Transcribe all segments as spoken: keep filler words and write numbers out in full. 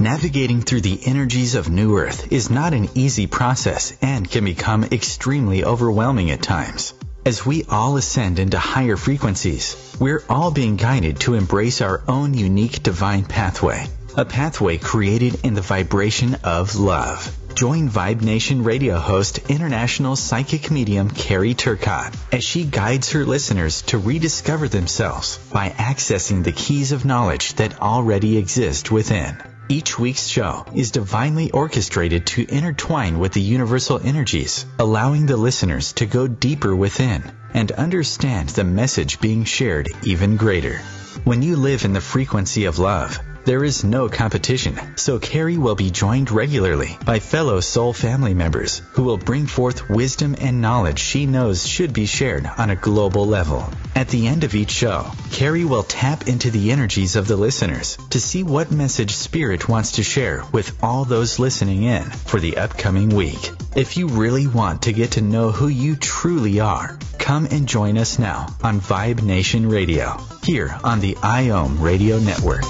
Navigating through the energies of New Earth is not an easy process and can become extremely overwhelming at times. As we all ascend into higher frequencies, we're all being guided to embrace our own unique divine pathway, a pathway created in the vibration of love. Join Vibe Nation Radio host, international psychic medium Carrie Turcotte, as she guides her listeners to rediscover themselves by accessing the keys of knowledge that already exist within. Each week's show is divinely orchestrated to intertwine with the universal energies, allowing the listeners to go deeper within and understand the message being shared even greater. When you live in the frequency of love, there is no competition, so Carrie will be joined regularly by fellow soul family members who will bring forth wisdom and knowledge she knows should be shared on a global level. At the end of each show, Carrie will tap into the energies of the listeners to see what message Spirit wants to share with all those listening in for the upcoming week. If you really want to get to know who you truly are, come and join us now on Vibe Nation Radio, here on the I O M Radio Network.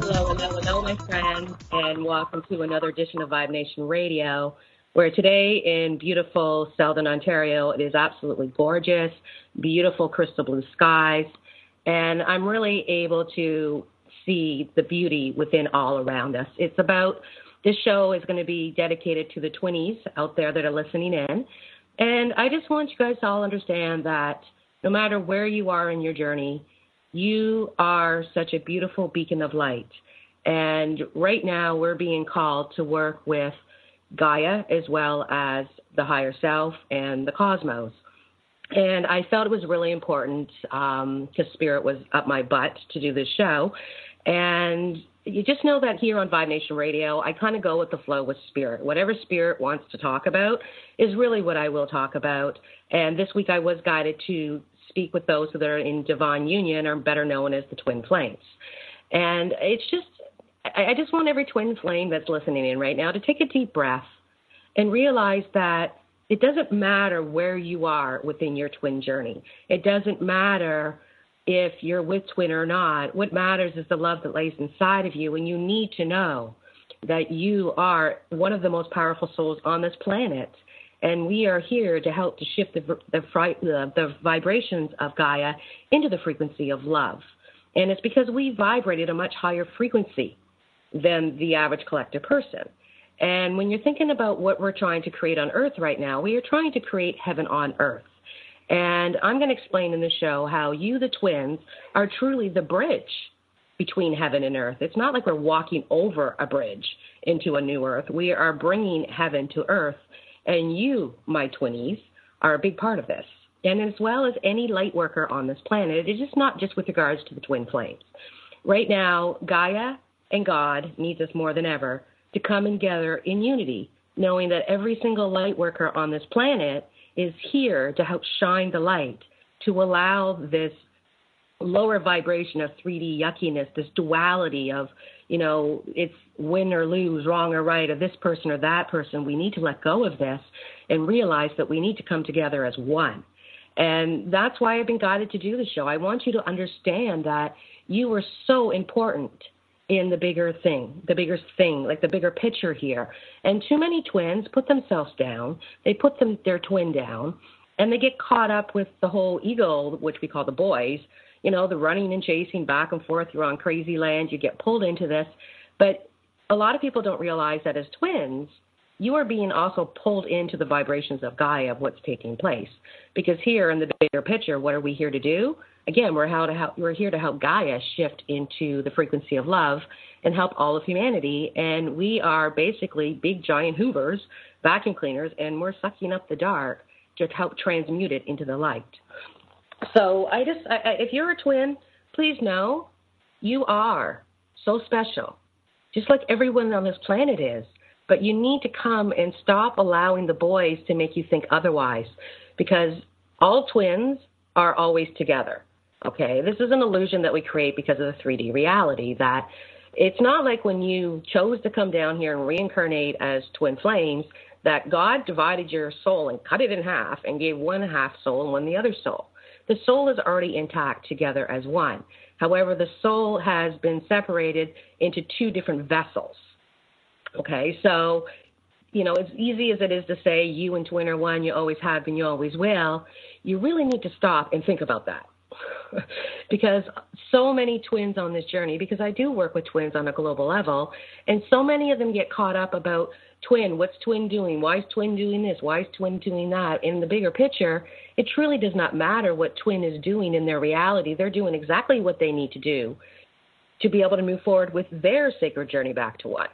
Hello, hello, hello, my friends, and welcome to another edition of Vibe Nation Radio, where today in beautiful Southern Ontario, it is absolutely gorgeous, beautiful crystal blue skies, and I'm really able to see the beauty within all around us. It's about, this show is going to be dedicated to the twinnies out there that are listening in, and I just want you guys to all understand that no matter where you are in your journey, you are such a beautiful beacon of light, and right now we're being called to work with Gaia, as well as the higher self and the cosmos. And I felt it was really important um, because Spirit was up my butt to do this show. And you just know that here on Vibe Nation Radio, I kind of go with the flow with Spirit. Whatever Spirit wants to talk about is really what I will talk about. And this week I was guided to speak with those that are in divine union, or better known as the twin flames. And it's just, I just want every twin flame that's listening in right now to take a deep breath and realize that it doesn't matter where you are within your twin journey. It doesn't matter if you're with twin or not. What matters is the love that lays inside of you, and you need to know that you are one of the most powerful souls on this planet, and we are here to help to shift the, the, the, the vibrations of Gaia into the frequency of love. And it's because we vibrate at a much higher frequency than the average collective person. And when you're thinking about what we're trying to create on Earth right now, we are trying to create heaven on Earth. And I'm going to explain in the show how you, the twins, are truly the bridge between heaven and Earth. It's not like we're walking over a bridge into a new Earth. We are bringing heaven to Earth. And you, my twinnies, are a big part of this. And as well as any light worker on this planet, it's just not just with regards to the twin flames. Right now, Gaia and God needs us more than ever to come together in unity, knowing that every single light worker on this planet is here to help shine the light, to allow this lower vibration of three D yuckiness, this duality of, you know, it's win or lose, wrong or right, or this person or that person. We need to let go of this and realize that we need to come together as one. And that's why I've been guided to do the show. I want you to understand that you are so important in the bigger thing, the bigger thing, like the bigger picture here. And too many twins put themselves down. They put them, their twin down, and they get caught up with the whole ego, which we call the boys, you know, the running and chasing back and forth. You're on crazy land. You get pulled into this. But a lot of people don't realize that as twins, you are being also pulled into the vibrations of Gaia of what's taking place. Because here in the bigger picture, what are we here to do? Again, we're, how to help, we're here to help Gaia shift into the frequency of love and help all of humanity. And we are basically big, giant hoovers, vacuum cleaners, and we're sucking up the dark to help transmute it into the light. So I just, I, if you're a twin, please know you are so special, just like everyone on this planet is. But you need to come and stop allowing the boys to make you think otherwise, because all twins are always together. Okay, this is an illusion that we create because of the three D reality, that it's not like when you chose to come down here and reincarnate as twin flames that God divided your soul and cut it in half and gave one half soul and one the other soul. The soul is already intact together as one. However, the soul has been separated into two different vessels. Okay, so, you know, as easy as it is to say you and twin are one, you always have and you always will, you really need to stop and think about that. Because so many twins on this journey, because I do work with twins on a global level, and so many of them get caught up about twin, what's twin doing? Why is twin doing this? Why is twin doing that? In the bigger picture, it truly does not matter what twin is doing in their reality. They're doing exactly what they need to do to be able to move forward with their sacred journey back to one.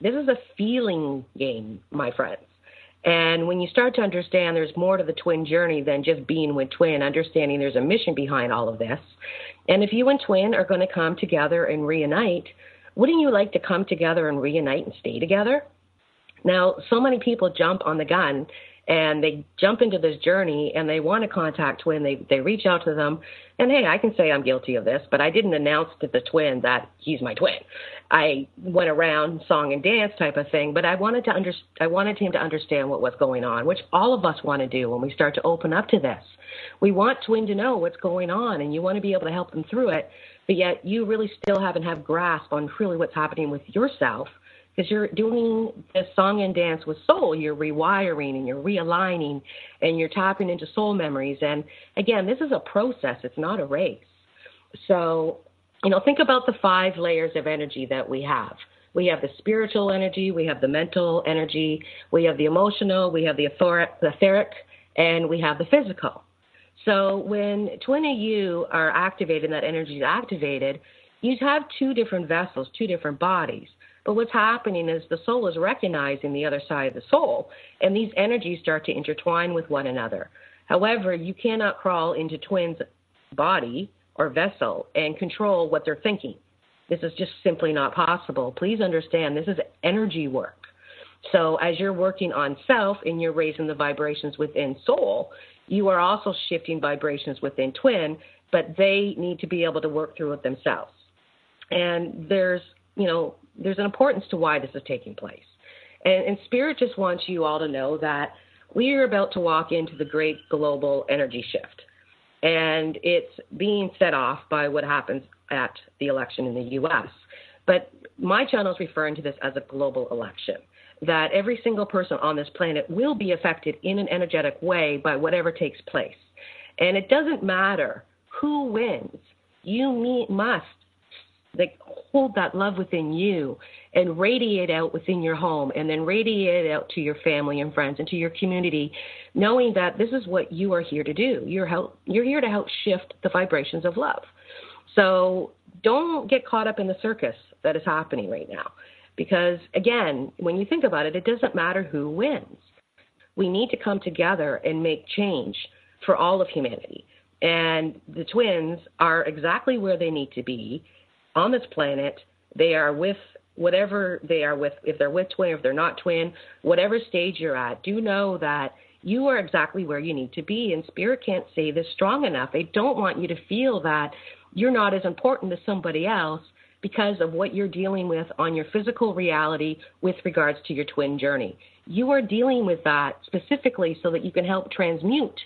This is a feeling game, my friends. And when you start to understand there's more to the twin journey than just being with twin, understanding there's a mission behind all of this. And if you and twin are going to come together and reunite, wouldn't you like to come together and reunite and stay together? Now, so many people jump on the gun and they jump into this journey and they want to contact twin. They they reach out to them and, hey, I can say I'm guilty of this, but I didn't announce to the twin that he's my twin. I went around song and dance type of thing, but I wanted to under, I wanted him to understand what was going on, which all of us want to do when we start to open up to this. We want twin to know what's going on and you want to be able to help them through it, but yet you really still haven't had grasp on really what's happening with yourself. Because you're doing this song and dance with soul, you're rewiring and you're realigning and you're tapping into soul memories. And again, this is a process, it's not a race. So, you know, think about the five layers of energy that we have. We have the spiritual energy, we have the mental energy, we have the emotional, we have the etheric, and we have the physical. So when twin and you are activated, that energy is activated, you have two different vessels, two different bodies. But what's happening is the soul is recognizing the other side of the soul, and these energies start to intertwine with one another. However, you cannot crawl into twins' body or vessel and control what they're thinking. This is just simply not possible. Please understand, this is energy work. So as you're working on self and you're raising the vibrations within soul, you are also shifting vibrations within twin, but they need to be able to work through it themselves. And there's, you know, there's an importance to why this is taking place. And, and Spirit just wants you all to know that we are about to walk into the great global energy shift. And it's being set off by what happens at the election in the U S. But my channel is referring to this as a global election, that every single person on this planet will be affected in an energetic way by whatever takes place. And it doesn't matter who wins. You meet, must Like hold that love within you and radiate out within your home and then radiate it out to your family and friends and to your community, knowing that this is what you are here to do. You're help, you're here to help shift the vibrations of love. So don't get caught up in the circus that is happening right now, because, again, when you think about it, it doesn't matter who wins. We need to come together and make change for all of humanity. And the twins are exactly where they need to be on this planet. They are with whatever they are with, if they're with twin, if they're not twin, whatever stage you're at, do know that you are exactly where you need to be. And Spirit can't say this strong enough. They don't want you to feel that you're not as important to somebody else because of what you're dealing with on your physical reality with regards to your twin journey. You are dealing with that specifically so that you can help transmute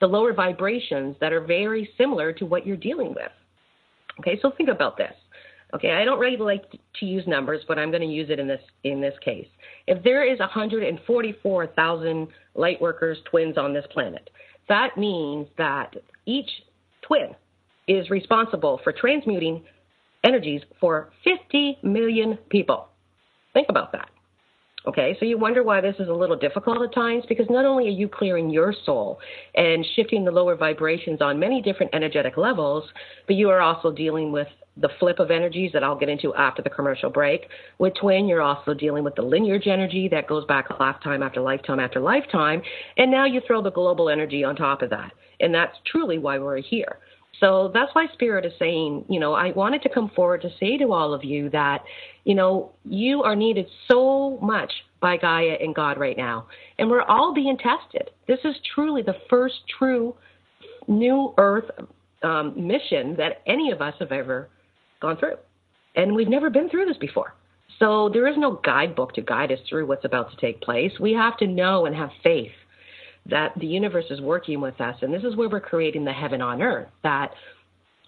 the lower vibrations that are very similar to what you're dealing with. Okay, so think about this. Okay, I don't really like to use numbers, but I'm going to use it in this in this case. If there is one hundred forty-four thousand lightworkers, twins on this planet, that means that each twin is responsible for transmuting energies for fifty million people. Think about that. Okay, so you wonder why this is a little difficult at times, because not only are you clearing your soul and shifting the lower vibrations on many different energetic levels, but you are also dealing with the flip of energies that I'll get into after the commercial break. With twin, you're also dealing with the lineage energy that goes back lifetime after lifetime after lifetime, and now you throw the global energy on top of that, and that's truly why we're here. So that's why Spirit is saying, you know, I wanted to come forward to say to all of you that, you know, you are needed so much by Gaia and God right now. And we're all being tested. This is truly the first true new earth um, mission that any of us have ever gone through. And we've never been through this before. So there is no guidebook to guide us through what's about to take place. We have to know and have faith that the universe is working with us. And this is where we're creating the heaven on earth, that,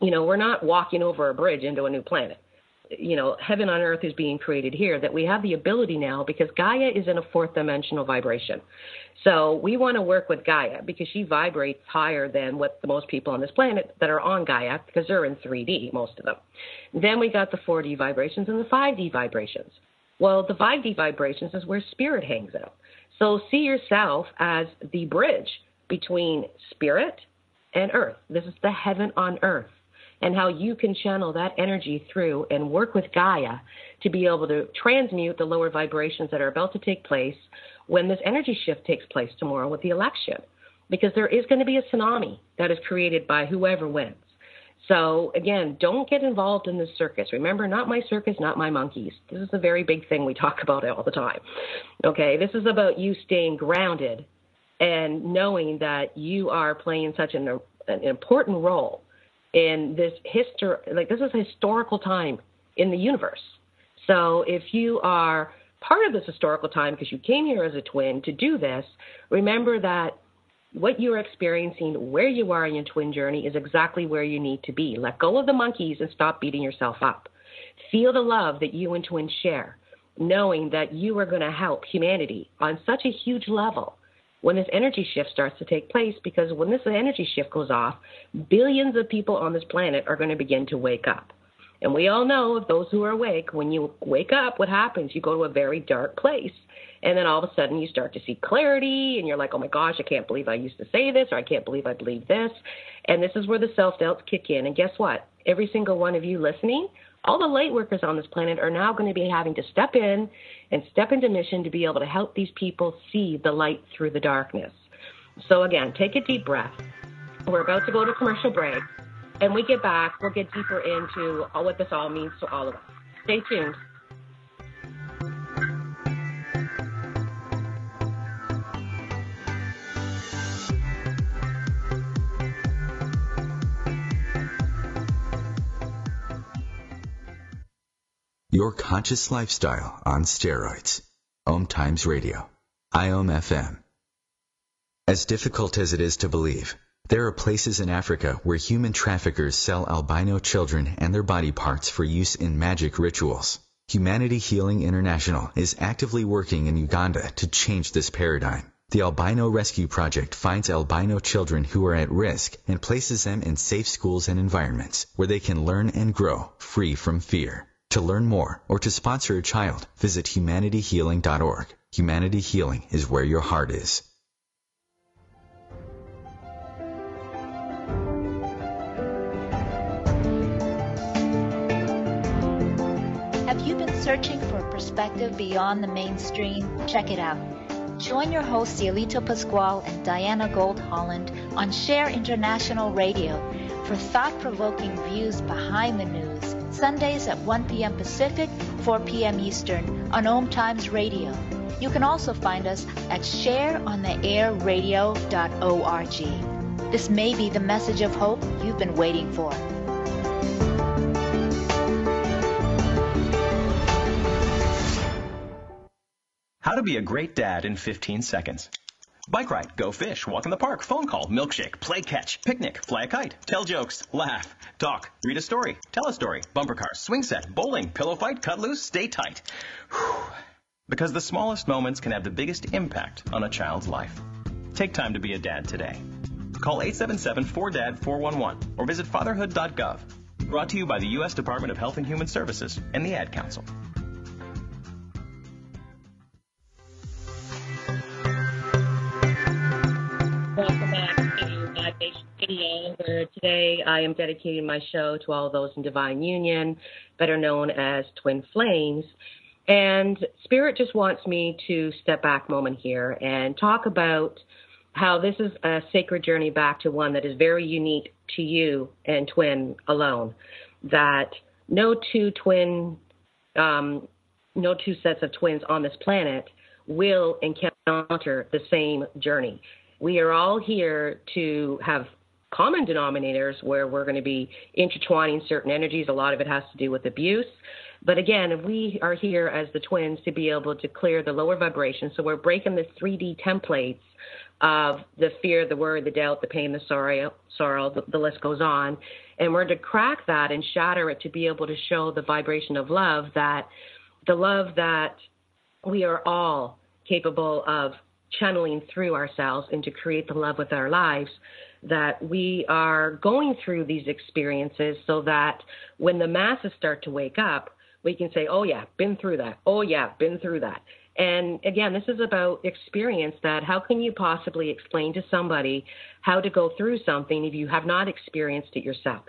you know, we're not walking over a bridge into a new planet. You know, heaven on earth is being created here, that we have the ability now because Gaia is in a fourth dimensional vibration. So we want to work with Gaia because she vibrates higher than what the most people on this planet that are on Gaia, because they're in three D, most of them. Then we got the four D vibrations and the five D vibrations. Well, the five D vibrations is where spirit hangs out. So see yourself as the bridge between spirit and earth. This is the heaven on earth, and how you can channel that energy through and work with Gaia to be able to transmute the lower vibrations that are about to take place when this energy shift takes place tomorrow with the election, because there is going to be a tsunami that is created by whoever wins. So, again, don't get involved in this circus. Remember, not my circus, not my monkeys. This is a very big thing we talk about all the time. Okay, this is about you staying grounded and knowing that you are playing such an, an important role in this history, like this is a historical time in the universe. So if you are part of this historical time because you came here as a twin to do this, remember that what you are experiencing, where you are in your twin journey, is exactly where you need to be. Let go of the monkeys and stop beating yourself up. Feel the love that you and twins share, knowing that you are going to help humanity on such a huge level when this energy shift starts to take place, because when this energy shift goes off, billions of people on this planet are going to begin to wake up. And we all know, of those who are awake, when you wake up, what happens? You go to a very dark place, and then all of a sudden you start to see clarity, and you're like, oh my gosh, I can't believe I used to say this, or I can't believe I believe this. And this is where the self-doubts kick in. And guess what? Every single one of you listening, all the light workers on this planet are now going to be having to step in and step into mission to be able to help these people see the light through the darkness. So again, take a deep breath. We're about to go to commercial break. And we get back, we'll get deeper into what this all means to all of us. Stay tuned. Your conscious lifestyle on steroids. OMTimes Radio. I O M F M. As difficult as it is to believe, there are places in Africa where human traffickers sell albino children and their body parts for use in magic rituals. Humanity Healing International is actively working in Uganda to change this paradigm. The Albino Rescue Project finds albino children who are at risk and places them in safe schools and environments where they can learn and grow free from fear. To learn more or to sponsor a child, visit humanity healing dot org. Humanity Healing is where your heart is. Have you been searching for a perspective beyond the mainstream? Check it out. Join your hosts Cielito Pasquale and Diana Gold Holland on Share International Radio for thought-provoking views behind the news, Sundays at one p.m. Pacific, four p.m. Eastern on OMTimes Radio. You can also find us at share on the air radio dot org. This may be the message of hope you've been waiting for. How to be a great dad in fifteen seconds. Bike ride, go fish, walk in the park, phone call, milkshake, play catch, picnic, fly a kite, tell jokes, laugh, talk, read a story, tell a story, bumper car, swing set, bowling, pillow fight, cut loose, stay tight. Whew. Because the smallest moments can have the biggest impact on a child's life. Take time to be a dad today. Call eight seven seven, four D A D, four one one or visit fatherhood dot gov. Brought to you by the U S Department of Health and Human Services and the Ad Council. Welcome back to Vibe Nation Radio, where today I am dedicating my show to all those in divine union, better known as twin flames. And Spirit just wants me to step back a moment here and talk about how this is a sacred journey back to one that is very unique to you and twin alone, that no two twin, um, no two sets of twins on this planet will encounter the same journey. We are all here to have common denominators where we're going to be intertwining certain energies. A lot of it has to do with abuse. But again, we are here as the twins to be able to clear the lower vibration. So we're breaking the three D templates of the fear, the worry, the doubt, the pain, the sorrow, sorrow the, the list goes on. And we're to crack that and shatter it to be able to show the vibration of love, that the love that we are all capable of channeling through ourselves and to create the love with our lives, that we are going through these experiences so that when the masses start to wake up, we can say, oh, yeah, been through that. Oh, yeah, been through that. And, again, this is about experience, that how can you possibly explain to somebody how to go through something if you have not experienced it yourself?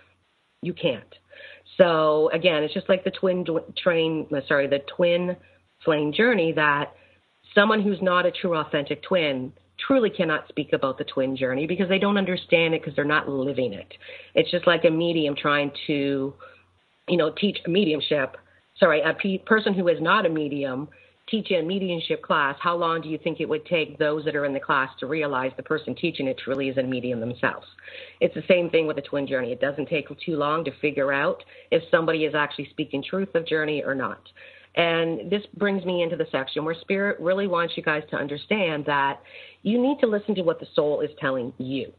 You can't. So, again, it's just like the twin train, sorry, the twin flame journey, that someone who's not a true authentic twin truly cannot speak about the twin journey because they don't understand it because they're not living it. It's just like a medium trying to, you know, teach mediumship. Sorry, a p- person who is not a medium teaching a mediumship class. How long do you think it would take those that are in the class to realize the person teaching it truly is a medium themselves? It's the same thing with the twin journey. It doesn't take too long to figure out if somebody is actually speaking truth of journey or not. And this brings me into the section where Spirit really wants you guys to understand that you need to listen to what the soul is telling you,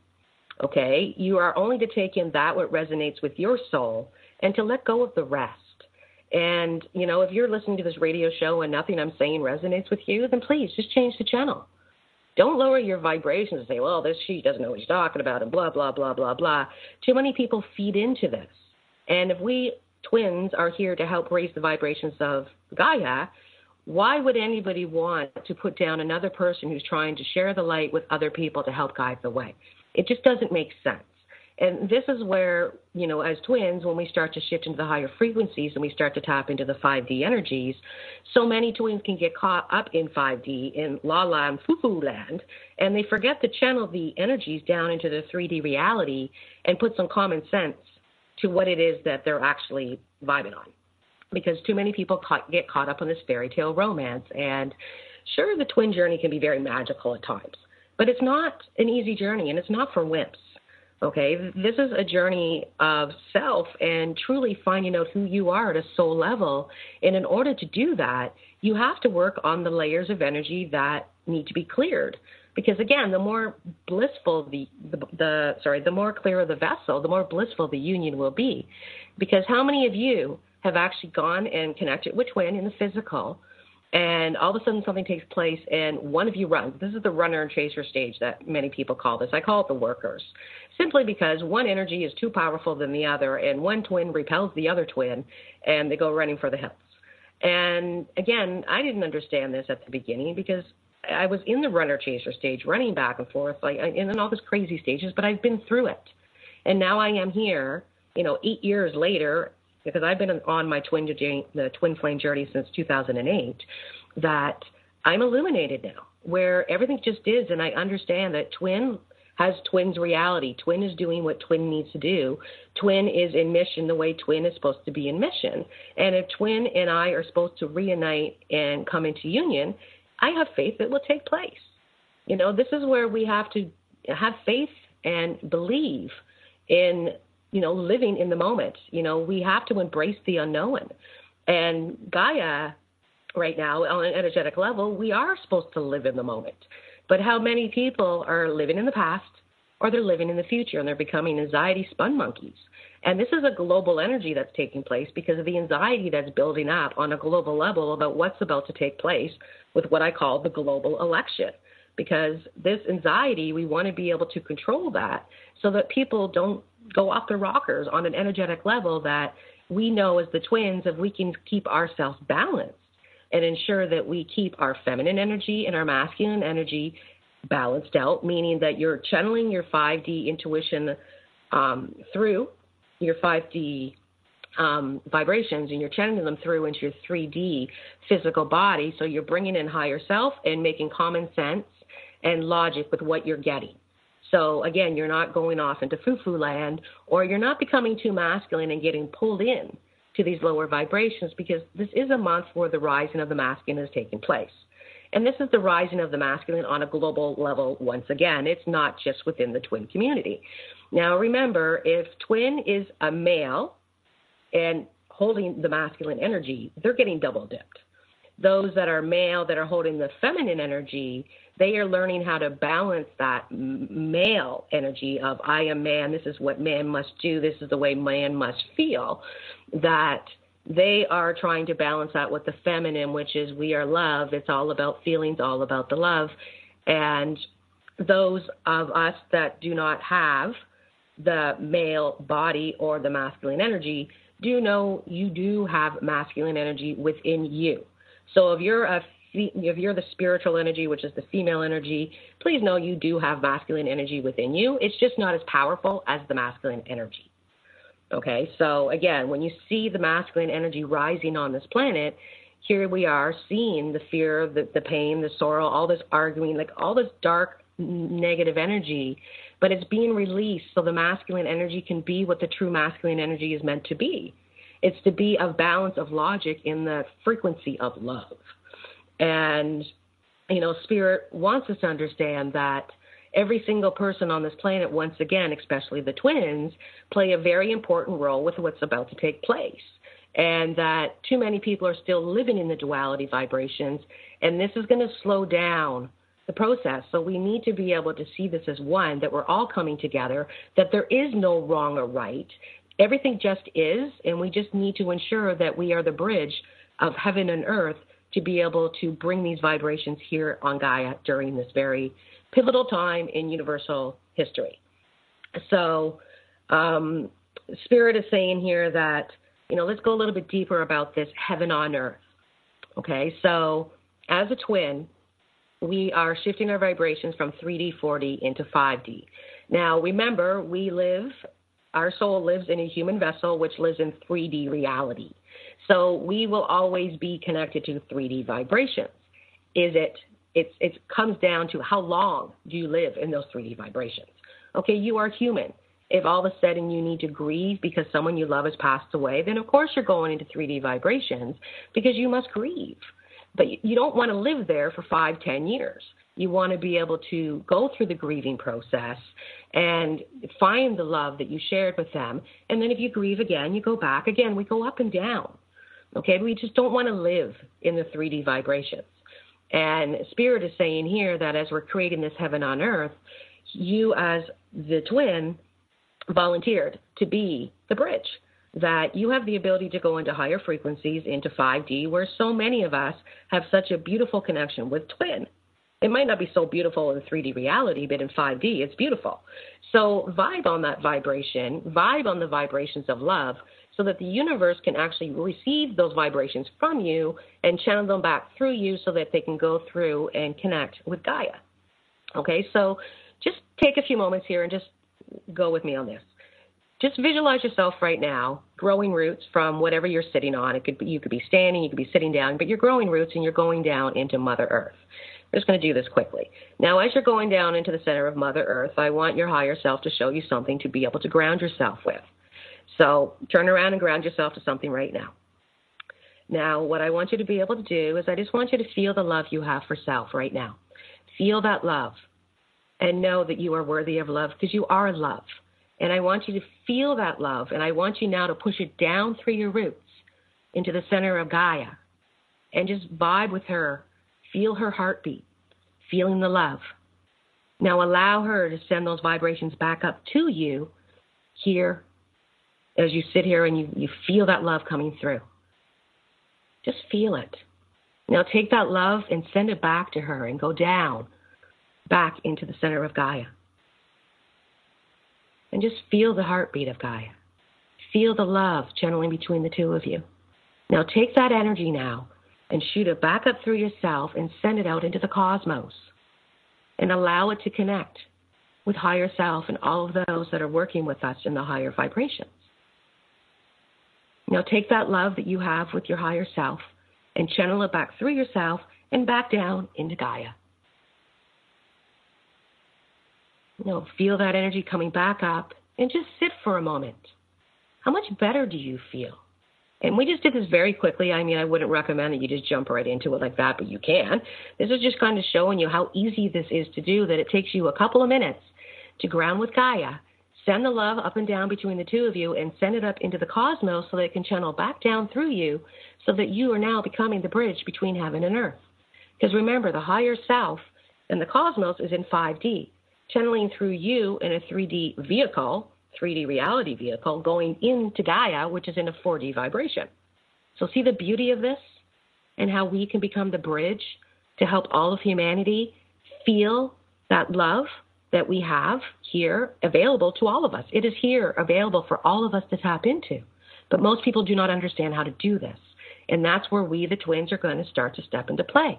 okay? You are only to take in that what resonates with your soul and to let go of the rest. And, you know, if you're listening to this radio show and nothing I'm saying resonates with you, then please just change the channel. Don't lower your vibrations and say, well, this she doesn't know what she's talking about and blah, blah, blah, blah, blah. Too many people feed into this. And if we twins are here to help raise the vibrations of Gaia, why would anybody want to put down another person who's trying to share the light with other people to help guide the way? It just doesn't make sense. And this is where, you know, as twins, when we start to shift into the higher frequencies and we start to tap into the five D energies, so many twins can get caught up in five D, in la-la and foo-foo land, and they forget to channel the energies down into the three D reality and put some common sense to what it is that they're actually vibing on. Because too many people ca- get caught up in this fairy tale romance. And sure, the twin journey can be very magical at times, but it's not an easy journey, and it's not for wimps. Okay, this is a journey of self and truly finding out who you are at a soul level. And in order to do that, you have to work on the layers of energy that need to be cleared. Because again, the more blissful the, the, the sorry, the more clear the vessel, the more blissful the union will be. Because how many of you have actually gone and connected with twin in the physical, and all of a sudden something takes place and one of you runs? This is the runner and chaser stage that many people call this. I call it the workers, simply because one energy is too powerful than the other, and one twin repels the other twin, and they go running for the hills. And again, I didn't understand this at the beginning because I was in the runner chaser stage, running back and forth, like in all these crazy stages, but I've been through it. And now I am here, you know, eight years later, because I've been on my twin the twin flame journey since two thousand eight, that I'm illuminated now, where everything just is, and I understand that twin has twin's reality. Twin is doing what twin needs to do. Twin is in mission the way twin is supposed to be in mission. And if twin and I are supposed to reunite and come into union, I have faith it will take place. You know, this is where we have to have faith and believe in, you know, living in the moment. You know, we have to embrace the unknown. And Gaia right now, on an energetic level, we are supposed to live in the moment. But how many people are living in the past, or they're living in the future, and they're becoming anxiety spun monkeys? And this is a global energy that's taking place because of the anxiety that's building up on a global level about what's about to take place with what I call the global election. Because this anxiety, we want to be able to control that so that people don't go off their rockers on an energetic level, that we know as the twins, if we can keep ourselves balanced and ensure that we keep our feminine energy and our masculine energy balanced out, meaning that you're channeling your five D intuition um, through your five D um, vibrations, and you're channeling them through into your three D physical body. So you're bringing in higher self and making common sense and logic with what you're getting. So, again, you're not going off into foo-foo land, or you're not becoming too masculine and getting pulled in to these lower vibrations, because this is a month where the rising of the masculine is taking place. And this is the rising of the masculine on a global level once again. It's not just within the twin community. Now, remember, if twin is a male and holding the masculine energy, they're getting double dipped. Those that are male that are holding the feminine energy, they are learning how to balance that male energy of I am man, this is what man must do, this is the way man must feel, that they are trying to balance that with the feminine, which is we are love. It's all about feelings, all about the love. And those of us that do not have the male body or the masculine energy, do know you do have masculine energy within you. So if you're a if you're the spiritual energy, which is the female energy, please know you do have masculine energy within you. It's just not as powerful as the masculine energy. Okay, so again, when you see the masculine energy rising on this planet, here we are seeing the fear, the, the pain, the sorrow, all this arguing, like all this dark, negative energy, but it's being released so the masculine energy can be what the true masculine energy is meant to be. It's to be a balance of logic in the frequency of love. And, you know, Spirit wants us to understand that every single person on this planet, once again, especially the twins, play a very important role with what's about to take place. And that too many people are still living in the duality vibrations, and this is going to slow down the process. So we need to be able to see this as one, that we're all coming together, that there is no wrong or right. Everything just is, and we just need to ensure that we are the bridge of heaven and earth to be able to bring these vibrations here on Gaia during this very pivotal time in universal history. So um, Spirit is saying here that, you know, let's go a little bit deeper about this heaven on earth. Okay, so as a twin, we are shifting our vibrations from three D, four D into five D. Now, remember, we live, our soul lives in a human vessel, which lives in three D reality. So we will always be connected to three D vibrations. Is it, it's, it comes down to how long do you live in those three D vibrations? Okay, you are human. If all of a sudden you need to grieve because someone you love has passed away, then of course you're going into three D vibrations because you must grieve. But you don't want to live there for five, ten years. You want to be able to go through the grieving process and find the love that you shared with them. And then if you grieve again, you go back. Again, we go up and down. Okay, we just don't want to live in the three D vibrations. And Spirit is saying here that as we're creating this heaven on earth, you as the twin volunteered to be the bridge, that you have the ability to go into higher frequencies, into five D, where so many of us have such a beautiful connection with twin. It might not be so beautiful in three D reality, but in five D, it's beautiful. So vibe on that vibration, vibe on the vibrations of love, so that the universe can actually receive those vibrations from you and channel them back through you so that they can go through and connect with Gaia. Okay, so just take a few moments here and just go with me on this. Just visualize yourself right now growing roots from whatever you're sitting on. It could be, you could be standing, you could be sitting down, but you're growing roots and you're going down into Mother Earth. I'm just going to do this quickly. Now, as you're going down into the center of Mother Earth, I want your higher self to show you something to be able to ground yourself with. So turn around and ground yourself to something right now. Now, what I want you to be able to do is I just want you to feel the love you have for self right now. Feel that love and know that you are worthy of love because you are love. And I want you to feel that love, and I want you now to push it down through your roots into the center of Gaia and just vibe with her. Feel her heartbeat, feeling the love. Now allow her to send those vibrations back up to you here as you sit here and you, you feel that love coming through. Just feel it. Now take that love and send it back to her and go down, back into the center of Gaia. And just feel the heartbeat of Gaia. Feel the love channeling between the two of you. Now take that energy now and shoot it back up through yourself and send it out into the cosmos. And allow it to connect with higher self and all of those that are working with us in the higher vibrations. Now take that love that you have with your higher self and channel it back through yourself and back down into Gaia. You know, feel that energy coming back up and just sit for a moment. How much better do you feel? And we just did this very quickly. I mean, I wouldn't recommend that you just jump right into it like that, but you can. This is just kind of showing you how easy this is to do, that it takes you a couple of minutes to ground with Gaia, Send the love up and down between the two of you and send it up into the cosmos so that it can channel back down through you so that you are now becoming the bridge between heaven and earth. Because remember, the higher self and the cosmos is in five D, channeling through you in a three D vehicle, three D reality vehicle, going into Gaia, which is in a four D vibration. So see the beauty of this and how we can become the bridge to help all of humanity feel that love that we have here available to all of us. It is here available for all of us to tap into. But most people do not understand how to do this. And that's where we, the twins, are going to start to step into play.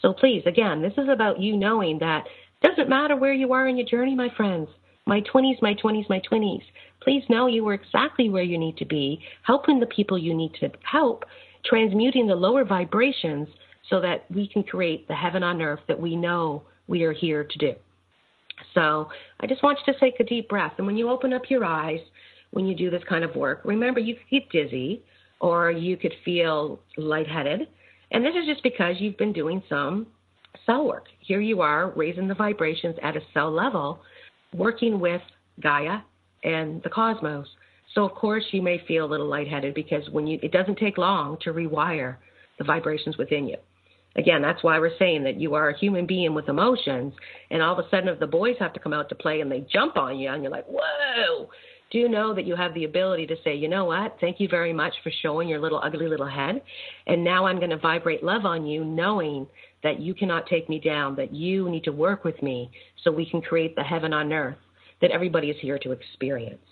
So please, again, this is about you knowing that it doesn't matter where you are in your journey, my friends. My twenties, my twenties, my twenties. Please know you are exactly where you need to be, helping the people you need to help, transmuting the lower vibrations so that we can create the heaven on earth that we know we are here to do. So I just want you to take a deep breath. And when you open up your eyes, when you do this kind of work, remember you could get dizzy or you could feel lightheaded. And this is just because you've been doing some cell work. Here you are raising the vibrations at a cell level, working with Gaia and the cosmos. So, of course, you may feel a little lightheaded because when you, it doesn't take long to rewire the vibrations within you. Again, that's why we're saying that you are a human being with emotions, and all of a sudden if the boys have to come out to play and they jump on you and you're like, whoa, do you know that you have the ability to say, you know what, thank you very much for showing your little ugly little head, and now I'm going to vibrate love on you knowing that you cannot take me down, that you need to work with me so we can create the heaven on earth that everybody is here to experience.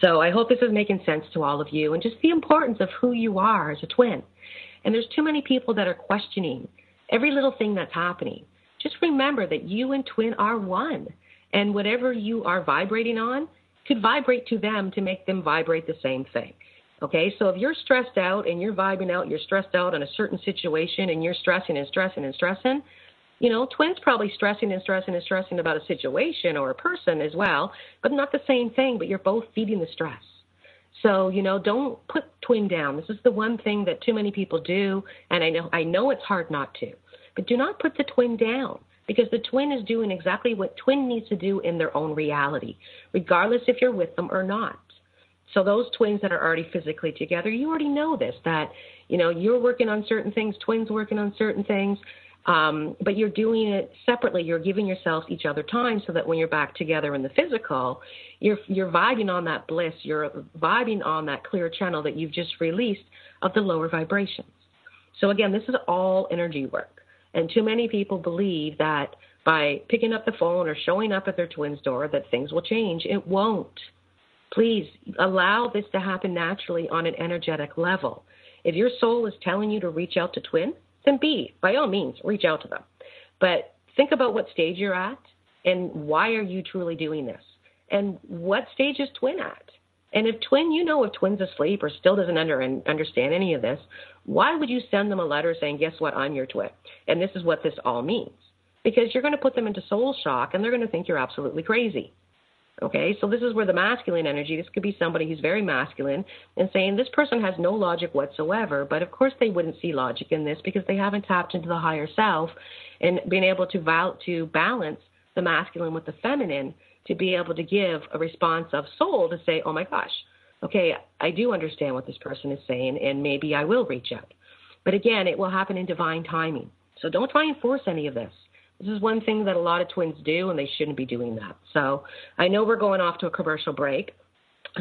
So I hope this is making sense to all of you and just the importance of who you are as a twin. And there's too many people that are questioning every little thing that's happening. Just remember that you and twin are one. And whatever you are vibrating on could vibrate to them to make them vibrate the same thing. Okay, so if you're stressed out and you're vibing out, you're stressed out on a certain situation and you're stressing and stressing and stressing, you know, twin's probably stressing and stressing and stressing about a situation or a person as well, but not the same thing, but you're both feeding the stress. So, you know, don't put twin down. This is the one thing that too many people do, and I know I know it's hard not to. But do not put the twin down, because the twin is doing exactly what twin needs to do in their own reality, regardless if you're with them or not. So those twins that are already physically together, you already know this, that, you know, you're working on certain things, twins working on certain things, um, but you're doing it separately. You're giving yourselves each other time so that when you're back together in the physical, you're, you're vibing on that bliss. You're vibing on that clear channel that you've just released of the lower vibrations. So, again, this is all energy work. And too many people believe that by picking up the phone or showing up at their twin's door that things will change. It won't. Please allow this to happen naturally on an energetic level. If your soul is telling you to reach out to twin, then be, by all means, reach out to them. But think about what stage you're at and why are you truly doing this? And what stage is twin at? And if twin, you know, if twin's asleep or still doesn't under, understand any of this, why would you send them a letter saying, guess what, I'm your twin? And this is what this all means. Because you're going to put them into soul shock and they're going to think you're absolutely crazy. Okay, so this is where the masculine energy, this could be somebody who's very masculine and saying this person has no logic whatsoever, but of course they wouldn't see logic in this because they haven't tapped into the higher self and been able to val- to balance the masculine with the feminine to be able to give a response of soul to say, oh my gosh, okay, I do understand what this person is saying and maybe I will reach out. But again, it will happen in divine timing. So don't try and force any of this. This is one thing that a lot of twins do, and they shouldn't be doing that. So I know we're going off to a commercial break.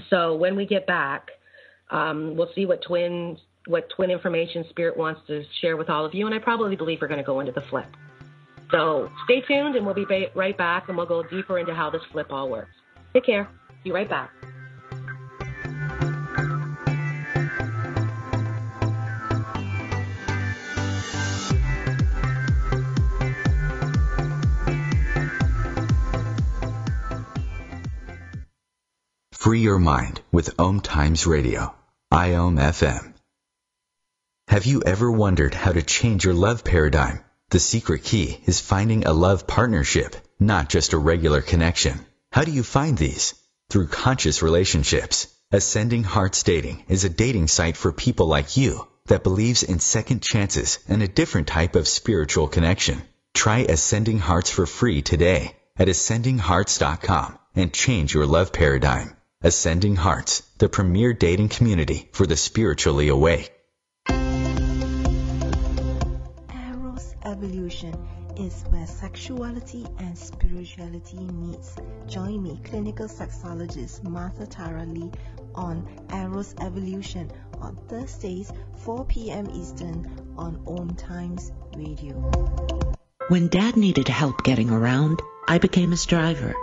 So when we get back, um, we'll see what twin, what twin information Spirit wants to share with all of you, and I probably believe we're going to go into the flip. So stay tuned, and we'll be ba- right back, and we'll go deeper into how this flip all works. Take care. Be right back. Free your mind with OMTimes Radio, I O M F M. Have you ever wondered how to change your love paradigm? The secret key is finding a love partnership, not just a regular connection. How do you find these? Through conscious relationships. Ascending Hearts Dating is a dating site for people like you that believes in second chances and a different type of spiritual connection. Try Ascending Hearts for free today at ascending hearts dot com. and change your love paradigm. Ascending Hearts, the premier dating community for the spiritually awake. Eros Evolution is where sexuality and spirituality meets. Join me, clinical sexologist Martha Tara Lee, on Eros Evolution on Thursdays, four p.m. Eastern on OMTimes Radio. When Dad needed help getting around, I became his driver.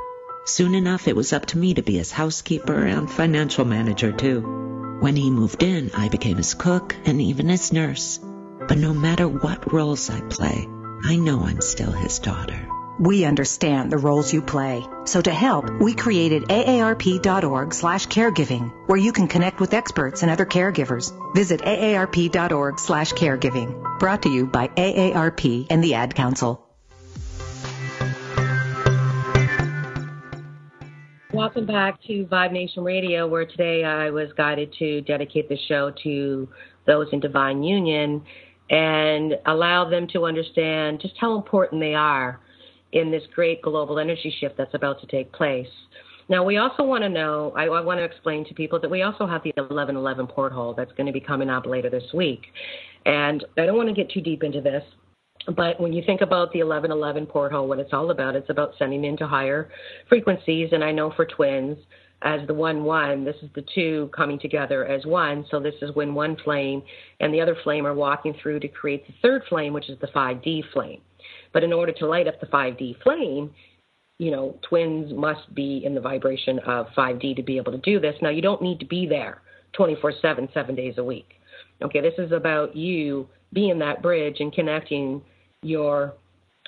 Soon enough, it was up to me to be his housekeeper and financial manager, too. When he moved in, I became his cook and even his nurse. But no matter what roles I play, I know I'm still his daughter. We understand the roles you play. So to help, we created aarp.org slash caregiving, where you can connect with experts and other caregivers. Visit aarp.org slash caregiving. Brought to you by A A R P and the Ad Council. Welcome back to Vibe Nation Radio, where today I was guided to dedicate the show to those in divine union and allow them to understand just how important they are in this great global energy shift that's about to take place. Now, we also want to know, I, I want to explain to people that we also have the eleven eleven porthole that's going to be coming up later this week. And I don't want to get too deep into this, but when you think about the eleven eleven porthole, what it's all about, it's about sending into higher frequencies. And I know for twins, as the one one, this is the two coming together as one. So this is when one flame and the other flame are walking through to create the third flame, which is the five D flame. But in order to light up the five D flame, you know, twins must be in the vibration of five D to be able to do this. Now, you don't need to be there twenty-four seven, seven days a week. Okay, this is about you being that bridge and connecting your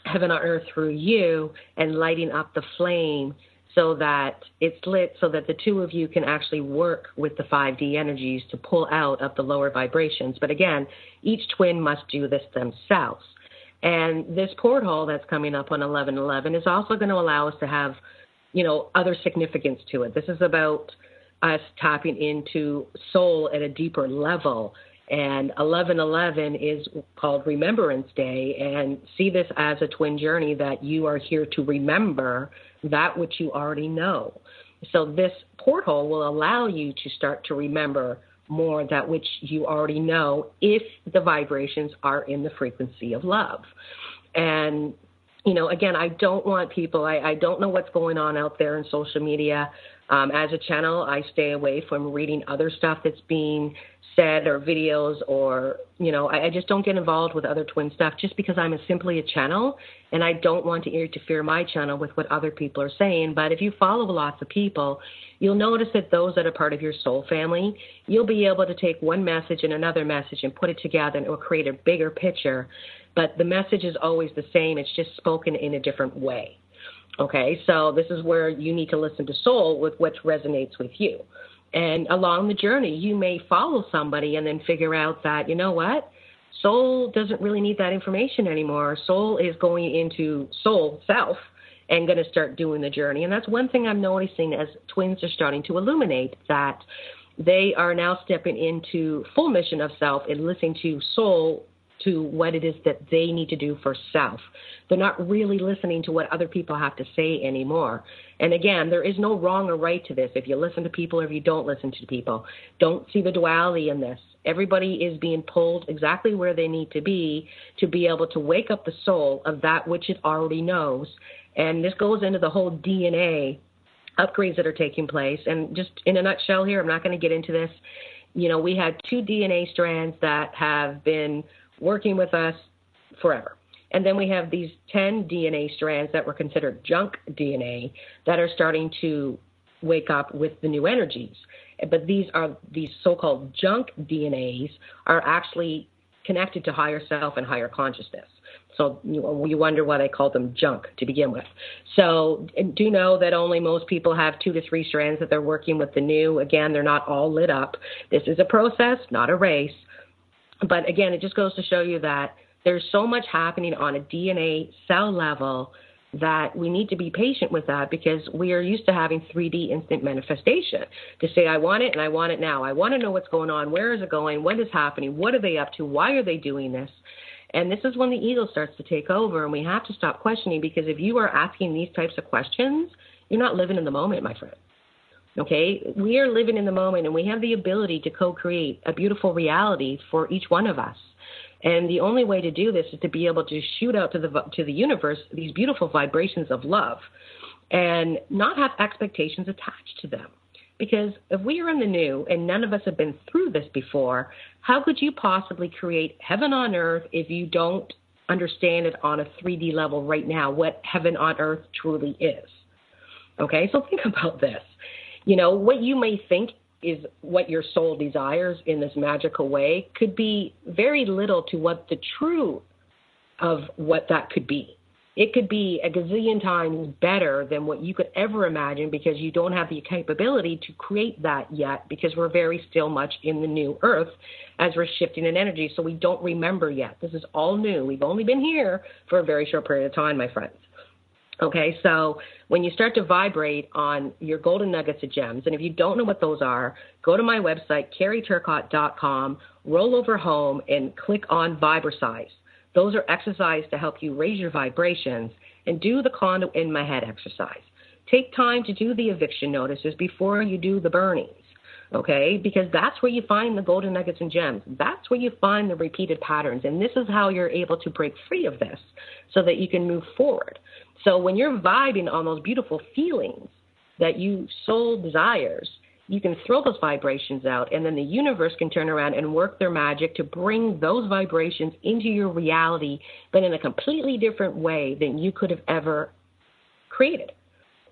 heaven on earth through you and lighting up the flame so that it's lit, so that the two of you can actually work with the five D energies to pull out of the lower vibrations. But again, each twin must do this themselves. And this porthole that's coming up on eleven eleven is also going to allow us to have, you know, other significance to it. This is about us tapping into soul at a deeper level. And eleven eleven is called Remembrance Day, and see this as a twin journey that you are here to remember that which you already know. So this porthole will allow you to start to remember more that which you already know if the vibrations are in the frequency of love. And, you know, again, I don't want people, I, I don't know what's going on out there in social media. Um, as a channel, I stay away from reading other stuff that's being said or videos or, you know, I, I just don't get involved with other twin stuff just because I'm a, simply a channel, and I don't want to interfere my channel with what other people are saying. But if you follow lots of people, you'll notice that those that are part of your soul family, you'll be able to take one message and another message and put it together and it will create a bigger picture. But the message is always the same. It's just spoken in a different way. Okay, so this is where you need to listen to soul with what resonates with you. And along the journey, you may follow somebody and then figure out that, you know what, soul doesn't really need that information anymore. Soul is going into soul self and going to start doing the journey. And that's one thing I'm noticing as twins are starting to illuminate, that they are now stepping into full mission of self and listening to soul to what it is that they need to do for self. They're not really listening to what other people have to say anymore. And again, there is no wrong or right to this. If you listen to people or if you don't listen to people, don't see the duality in this. Everybody is being pulled exactly where they need to be to be able to wake up the soul of that which it already knows. And this goes into the whole D N A upgrades that are taking place. And just in a nutshell here, I'm not going to get into this. You know, we had two D N A strands that have been working with us forever. And then we have these ten D N A strands that were considered junk D N A that are starting to wake up with the new energies. But these are these so-called junk D N As are actually connected to higher self and higher consciousness. So you, you wonder why they call them junk to begin with. So do know that only most people have two to three strands that they're working with the new. Again, they're not all lit up. This is a process, not a race. But again, it just goes to show you that there's so much happening on a D N A cell level that we need to be patient with that, because we are used to having three D instant manifestation to say, I want it and I want it now. I want to know what's going on. Where is it going? What is happening? What are they up to? Why are they doing this? And this is when the ego starts to take over, and we have to stop questioning, because if you are asking these types of questions, you're not living in the moment, my friend. Okay? We are living in the moment, and we have the ability to co-create a beautiful reality for each one of us. And the only way to do this is to be able to shoot out to the to the universe these beautiful vibrations of love and not have expectations attached to them. Because if we are in the new and none of us have been through this before, how could you possibly create heaven on earth if you don't understand it on a three D level right now, what heaven on earth truly is? Okay, so think about this. You know, what you may think is what your soul desires in this magical way could be very little to what the true of what that could be. It could be a gazillion times better than what you could ever imagine because you don't have the capability to create that yet because we're very still much in the new earth as we're shifting in energy, so we don't remember yet. This is all new. We've only been here for a very short period of time, my friends. Okay, so when you start to vibrate on your golden nuggets of gems, and if you don't know what those are, go to my website, carrie turcotte dot com, roll over home, and click on Vibresize. Those are exercises to help you raise your vibrations, and do the condo in my head exercise. Take time to do the eviction notices before you do the burnings, okay? Because that's where you find the golden nuggets and gems. That's where you find the repeated patterns, and this is how you're able to break free of this so that you can move forward. So when you're vibing on those beautiful feelings that you soul desires, you can throw those vibrations out, and then the universe can turn around and work their magic to bring those vibrations into your reality, but in a completely different way than you could have ever created.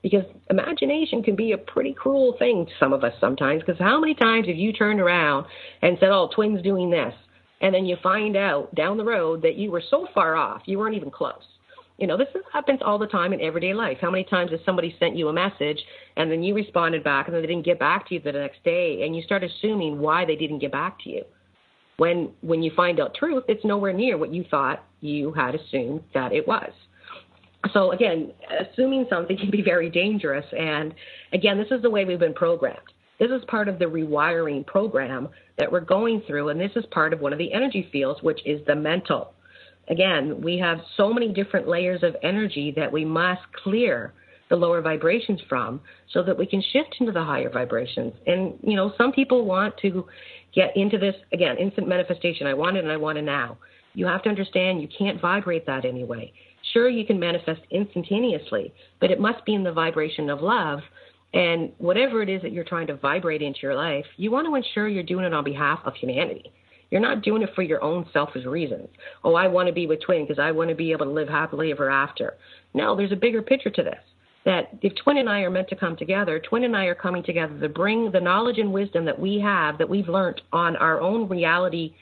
Because imagination can be a pretty cruel thing to some of us sometimes, because how many times have you turned around and said, oh, twins doing this, and then you find out down the road that you were so far off, you weren't even close. You know, this happens all the time in everyday life. How many times has somebody sent you a message and then you responded back and then they didn't get back to you the next day, and you start assuming why they didn't get back to you? When when you find out truth, it's nowhere near what you thought you had assumed that it was. So, again, assuming something can be very dangerous. And, again, this is the way we've been programmed. This is part of the rewiring program that we're going through, and this is part of one of the energy fields, which is the mental. Again, we have so many different layers of energy that we must clear the lower vibrations from so that we can shift into the higher vibrations. And, you know, some people want to get into this, again, instant manifestation. I want it and I want it now. You have to understand you can't vibrate that anyway. Sure, you can manifest instantaneously, but it must be in the vibration of love. And whatever it is that you're trying to vibrate into your life, you want to ensure you're doing it on behalf of humanity. You're not doing it for your own selfish reasons. Oh, I want to be with twin because I want to be able to live happily ever after. No, there's a bigger picture to this, that if twin and I are meant to come together, twin and I are coming together to bring the knowledge and wisdom that we have, that we've learned on our own reality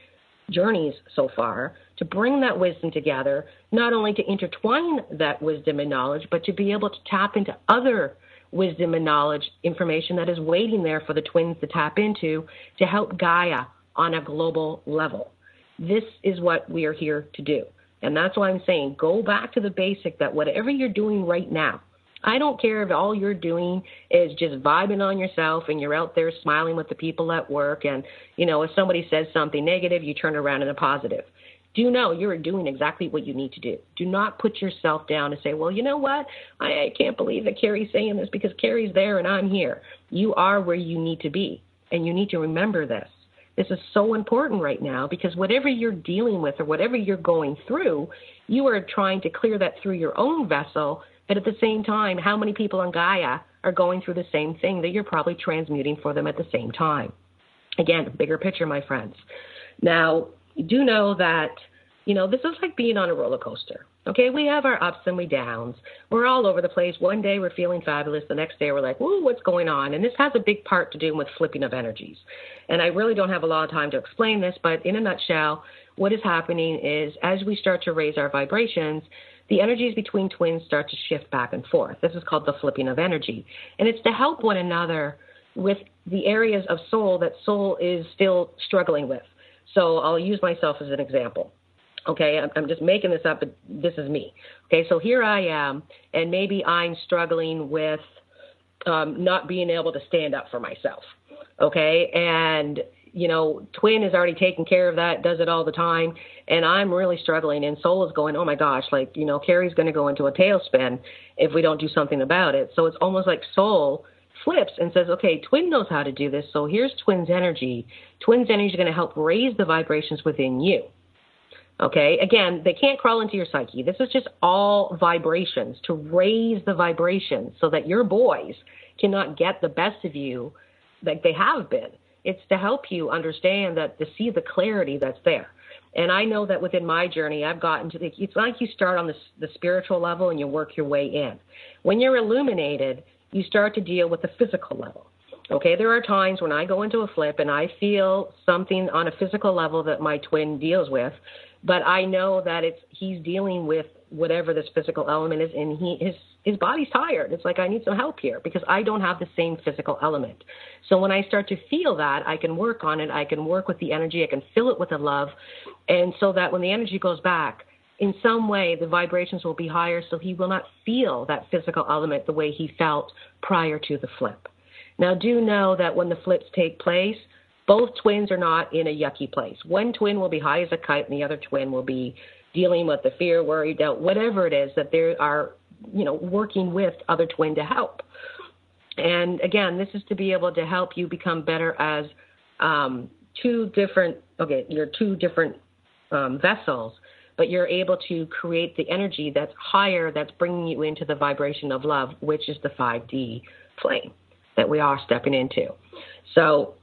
journeys so far, to bring that wisdom together, not only to intertwine that wisdom and knowledge, but to be able to tap into other wisdom and knowledge information that is waiting there for the twins to tap into to help Gaia on a global level. This is what we are here to do. And that's why I'm saying go back to the basic, that whatever you're doing right now, I don't care if all you're doing is just vibing on yourself and you're out there smiling with the people at work, and, you know, if somebody says something negative, you turn around in a positive. Do know you're doing exactly what you need to do. Do not put yourself down and say, well, you know what? I, I can't believe that Carrie's saying this because Carrie's there and I'm here. You are where you need to be, and you need to remember this. This is so important right now, because whatever you're dealing with or whatever you're going through, you are trying to clear that through your own vessel. But at the same time, how many people on Gaia are going through the same thing that you're probably transmuting for them at the same time? Again, bigger picture, my friends. Now, you do know that, you know, this is like being on a roller coaster. Okay, we have our ups and we downs. We're all over the place. One day we're feeling fabulous. The next day we're like, whoa, what's going on? And this has a big part to do with flipping of energies. And I really don't have a lot of time to explain this, but in a nutshell, what is happening is as we start to raise our vibrations, the energies between twins start to shift back and forth. This is called the flipping of energy. And it's to help one another with the areas of soul that soul is still struggling with. So I'll use myself as an example. Okay, I'm just making this up, but this is me. Okay, so here I am, and maybe I'm struggling with um, not being able to stand up for myself. Okay, and you know, Twin is already taking care of that, does it all the time. And I'm really struggling. And Soul is going, oh, my gosh, like, you know, Carrie's going to go into a tailspin if we don't do something about it. So it's almost like Soul flips and says, okay, Twin knows how to do this. So here's Twin's energy. Twin's energy is going to help raise the vibrations within you. Okay, again, they can't crawl into your psyche. This is just all vibrations to raise the vibrations so that your boys cannot get the best of you like they have been. It's to help you understand that, to see the clarity that's there. And I know that within my journey, I've gotten to the, it's like you start on the, the spiritual level and you work your way in. When you're illuminated, you start to deal with the physical level. Okay, there are times when I go into a flip and I feel something on a physical level that my twin deals with, but I know that it's he's dealing with whatever this physical element is, and he his his body's tired. It's like, I need some help here because I don't have the same physical element. So when I start to feel that, I can work on it. I can work with the energy. I can fill it with the love, and so that when the energy goes back, in some way, the vibrations will be higher, so he will not feel that physical element the way he felt prior to the flip. Now, do know that when the flips take place, both twins are not in a yucky place. One twin will be high as a kite, and the other twin will be dealing with the fear, worry, doubt, whatever it is that they are, you know, working with other twin to help. And again, this is to be able to help you become better as um, two different, okay, your two different um, vessels, but you're able to create the energy that's higher, that's bringing you into the vibration of love, which is the five D flame that we are stepping into. So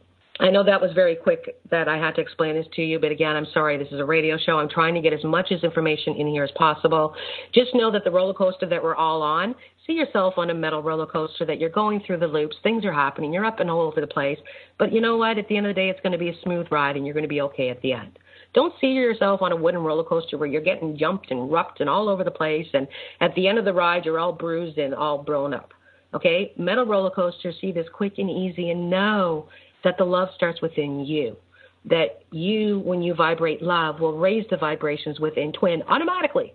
I know that was very quick that I had to explain this to you, but again, I'm sorry, this is a radio show. I'm trying to get as much as information in here as possible. Just know that the roller coaster that we're all on, see yourself on a metal roller coaster, that you're going through the loops, things are happening, you're up and all over the place, but you know what? At the end of the day, it's going to be a smooth ride and you're going to be okay at the end. Don't see yourself on a wooden roller coaster where you're getting jumped and rupped and all over the place, and at the end of the ride, you're all bruised and all blown up. Okay, metal roller coasters, see this quick and easy, and know that the love starts within you, that you, when you vibrate love, will raise the vibrations within twin automatically.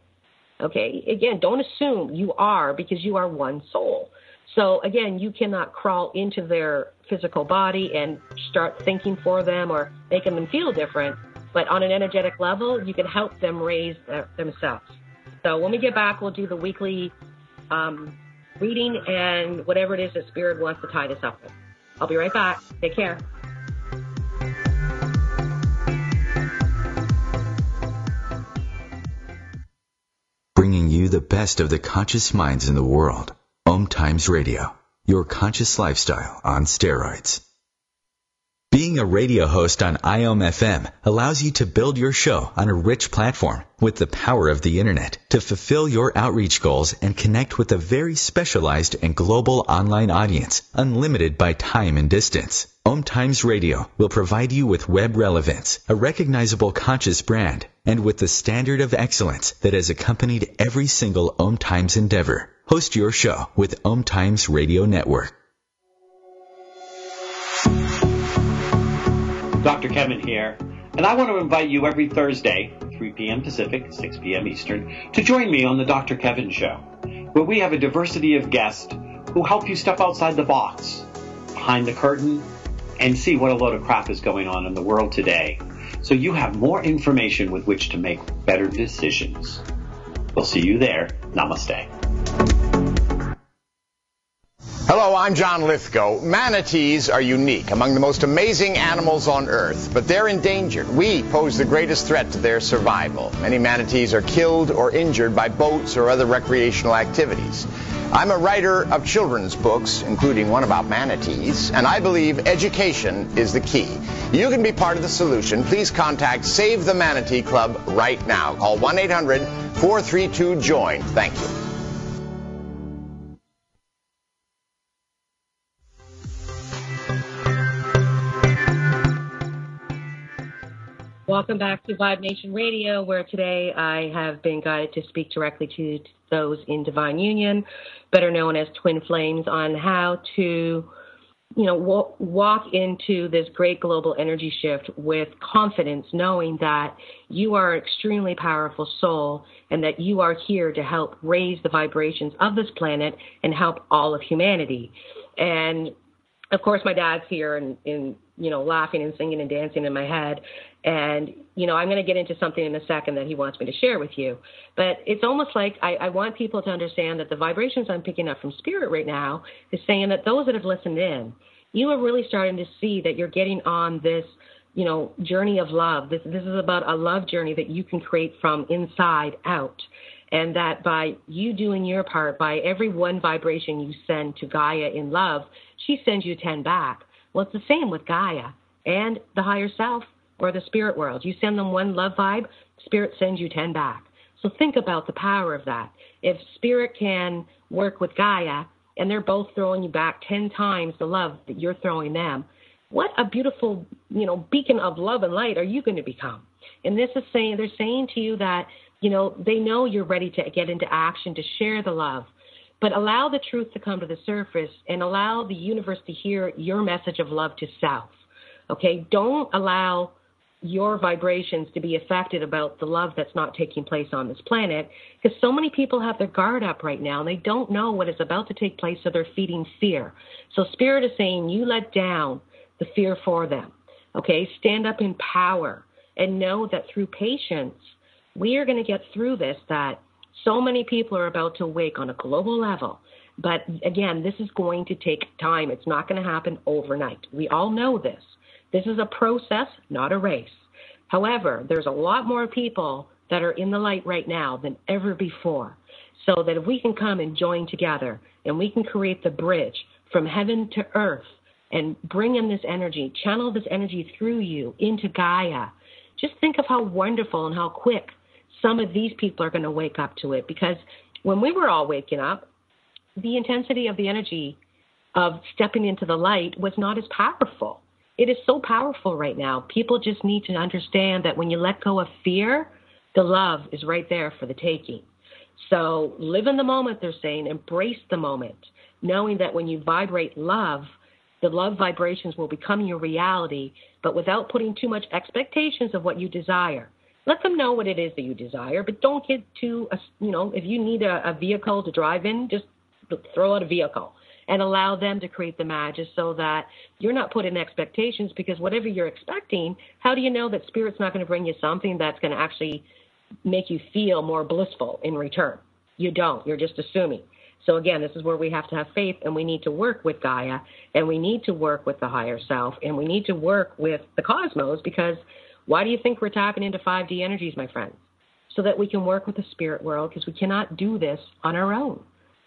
Okay, again, don't assume you are, because you are one soul. So, again, you cannot crawl into their physical body and start thinking for them or making them feel different, but on an energetic level, you can help them raise their, themselves. So when we get back, we'll do the weekly um reading and whatever it is that Spirit wants to tie this up with. I'll be right back. Take care. Bringing you the best of the conscious minds in the world. O M Times Radio, your conscious lifestyle on steroids. Being a radio host on I O M F M allows you to build your show on a rich platform with the power of the internet to fulfill your outreach goals and connect with a very specialized and global online audience, unlimited by time and distance. O M Times Radio will provide you with web relevance, a recognizable conscious brand, and with the standard of excellence that has accompanied every single O M Times endeavor. Host your show with O M Times Radio Network. Doctor Kevin here, and I want to invite you every Thursday, three p.m. Pacific, six p.m. Eastern, to join me on the Doctor Kevin Show, where we have a diversity of guests who help you step outside the box, behind the curtain, and see what a load of crap is going on in the world today, so you have more information with which to make better decisions. We'll see you there. Namaste. Hello, I'm John Lithgow. Manatees are unique, among the most amazing animals on Earth, but they're endangered. We pose the greatest threat to their survival. Many manatees are killed or injured by boats or other recreational activities. I'm a writer of children's books, including one about manatees, and I believe education is the key. You can be part of the solution. Please contact Save the Manatee Club right now. Call one eight hundred four three two join. Thank you. Welcome back to Vibe Nation Radio, where today I have been guided to speak directly to those in divine union, better known as twin flames, on how to, you know, walk into this great global energy shift with confidence, knowing that you are an extremely powerful soul and that you are here to help raise the vibrations of this planet and help all of humanity. And of course, my dad's here, and, and you know, laughing and singing and dancing in my head. And, you know, I'm going to get into something in a second that he wants me to share with you. But it's almost like I, I want people to understand that the vibrations I'm picking up from spirit right now is saying that those that have listened in, you are really starting to see that you're getting on this, you know, journey of love. This this is about a love journey that you can create from inside out. And that by you doing your part, by every one vibration you send to Gaia in love, she sends you ten back. Well, it's the same with Gaia and the higher self or the spirit world. You send them one love vibe, spirit sends you ten back. So think about the power of that. If spirit can work with Gaia and they're both throwing you back ten times the love that you're throwing them, what a beautiful, you know, beacon of love and light are you going to become? And this is saying, they're saying to you that, you know, they know you're ready to get into action, to share the love, but allow the truth to come to the surface and allow the universe to hear your message of love to self, okay? Don't allow your vibrations to be affected about the love that's not taking place on this planet, because so many people have their guard up right now and they don't know what is about to take place, so they're feeding fear. So spirit is saying you let down the fear for them, okay? Stand up in power and know that through patience, we are going to get through this, that so many people are about to awake on a global level. But again, this is going to take time. It's not going to happen overnight. We all know this. This is a process, not a race. However, there's a lot more people that are in the light right now than ever before. So that if we can come and join together and we can create the bridge from heaven to earth and bring in this energy, channel this energy through you into Gaia, just think of how wonderful and how quick some of these people are going to wake up to it. Because when we were all waking up, the intensity of the energy of stepping into the light was not as powerful. It is so powerful right now. People just need to understand that when you let go of fear, the love is right there for the taking. So live in the moment, they're saying, embrace the moment, knowing that when you vibrate love, the love vibrations will become your reality, but without putting too much expectations of what you desire. Let them know what it is that you desire, but don't get too, you know, if you need a, a vehicle to drive in, just throw out a vehicle and allow them to create the magic so that you're not put in expectations, because whatever you're expecting, how do you know that spirit's not going to bring you something that's going to actually make you feel more blissful in return? You don't. You're just assuming. So again, this is where we have to have faith, and we need to work with Gaia, and we need to work with the higher self, and we need to work with the cosmos, because why do you think we're tapping into five D energies, my friends? So that we can work with the spirit world, because we cannot do this on our own.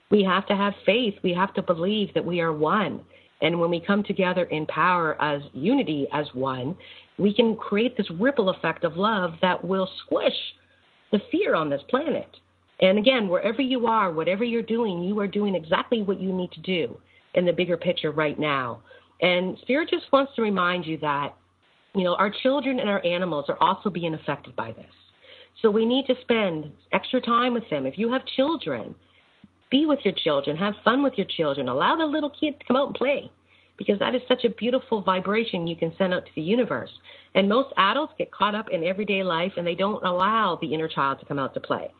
We have to have faith. We have to believe that we are one. And when we come together in power as unity, as one, we can create this ripple effect of love that will squish the fear on this planet. And again, wherever you are, whatever you're doing, you are doing exactly what you need to do in the bigger picture right now. And Spirit just wants to remind you that, you know, our children and our animals are also being affected by this. So we need to spend extra time with them. If you have children, be with your children, have fun with your children, allow the little kid to come out and play, because that is such a beautiful vibration you can send out to the universe. And most adults get caught up in everyday life and they don't allow the inner child to come out to play.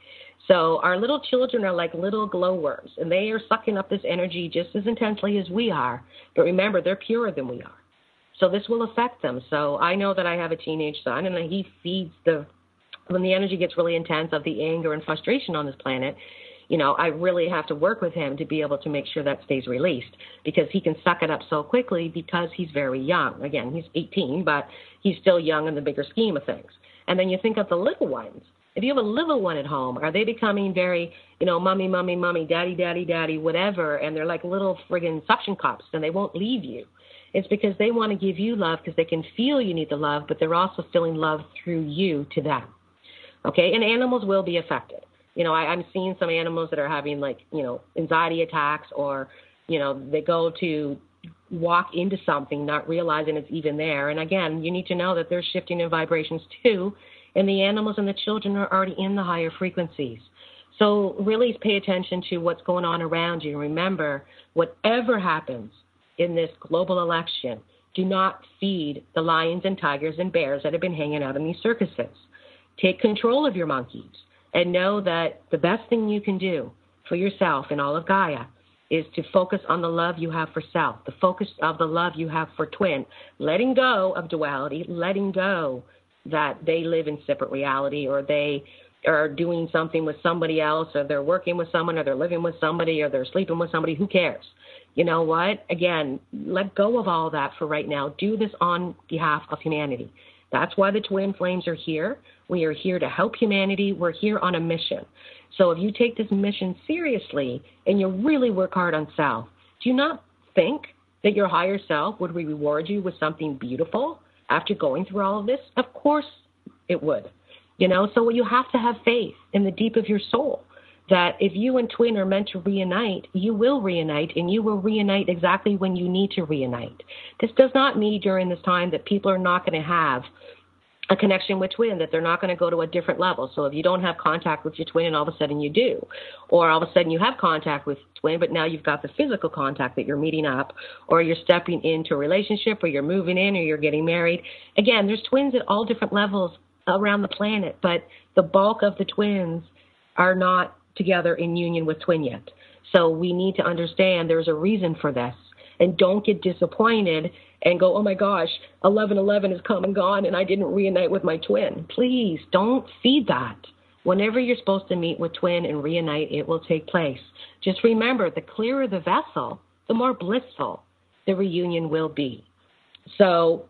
So our little children are like little glowworms, and they are sucking up this energy just as intensely as we are. But remember, they're purer than we are. So this will affect them. So I know that I have a teenage son, and he feeds the, when the energy gets really intense of the anger and frustration on this planet, you know, I really have to work with him to be able to make sure that stays released, because he can suck it up so quickly because he's very young. Again, he's eighteen, but he's still young in the bigger scheme of things. And then you think of the little ones. If you have a little one at home, are they becoming very, you know, mommy, mommy, mommy, daddy, daddy, daddy, whatever, and they're like little friggin' suction cups and they won't leave you? It's because they want to give you love because they can feel you need the love, but they're also feeling love through you to them, okay? And animals will be affected. You know, I, I'm seeing some animals that are having, like, you know, anxiety attacks, or, you know, they go to walk into something not realizing it's even there. And, again, you need to know that they're shifting in vibrations too, and the animals and the children are already in the higher frequencies. So really pay attention to what's going on around you. Remember, whatever happens in this global election, do not feed the lions and tigers and bears that have been hanging out in these circuses. Take control of your monkeys and know that the best thing you can do for yourself and all of Gaia is to focus on the love you have for self, the focus of the love you have for twin, letting go of duality, letting go that they live in separate reality, or they are doing something with somebody else, or they're working with someone, or they're living with somebody, or they're sleeping with somebody. Who cares? You know what? Again, let go of all that for right now. Do this on behalf of humanity. That's why the twin flames are here. We are here to help humanity. We're here on a mission. So if you take this mission seriously and you really work hard on self, do you not think that your higher self would reward you with something beautiful after going through all of this? Of course it would. You know, so you have to have faith in the deep of your soul that if you and twin are meant to reunite, you will reunite, and you will reunite exactly when you need to reunite. This does not mean during this time that people are not going to have a connection with twin, that they're not going to go to a different level. So if you don't have contact with your twin and all of a sudden you do, or all of a sudden you have contact with twin, but now you've got the physical contact that you're meeting up, or you're stepping into a relationship, or you're moving in, or you're getting married. Again, there's twins at all different levels around the planet, but the bulk of the twins are not together in union with twin yet. So we need to understand there's a reason for this, and don't get disappointed and go, oh my gosh, eleven eleven has come and gone and I didn't reunite with my twin. Please don't feed that. Whenever you're supposed to meet with twin and reunite, it will take place. Just remember, the clearer the vessel, the more blissful the reunion will be. So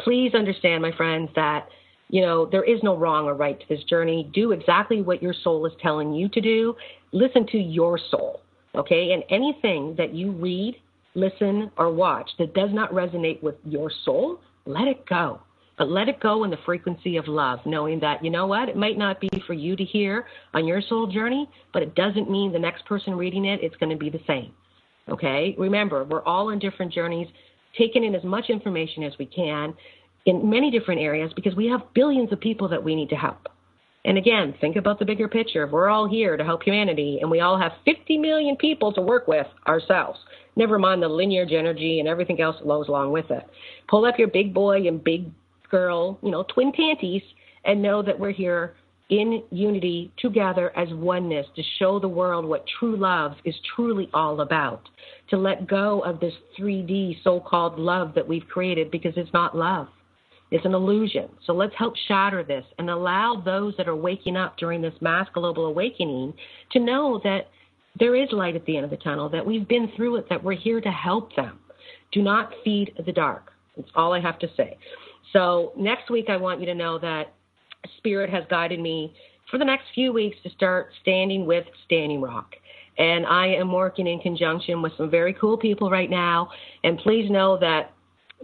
please understand, my friends, that you know, there is no wrong or right to this journey. Do exactly what your soul is telling you to do. Listen to your soul, okay? And anything that you read, listen, or watch that does not resonate with your soul, let it go. But let it go in the frequency of love, knowing that, you know what, it might not be for you to hear on your soul journey, but it doesn't mean the next person reading it, it's going to be the same, okay? Remember, we're all on different journeys, taking in as much information as we can, in many different areas, because we have billions of people that we need to help. And again, think about the bigger picture. We're all here to help humanity, and we all have fifty million people to work with ourselves. Never mind the lineage energy and everything else that goes along with it. Pull up your big boy and big girl, you know, twin panties, and know that we're here in unity, together as oneness, to show the world what true love is truly all about, to let go of this three D so-called love that we've created, because it's not love. It's an illusion. So let's help shatter this and allow those that are waking up during this mass global awakening to know that there is light at the end of the tunnel, that we've been through it, that we're here to help them. Do not feed the dark. That's all I have to say. So next week, I want you to know that Spirit has guided me for the next few weeks to start standing with Standing Rock. And I am working in conjunction with some very cool people right now. And please know that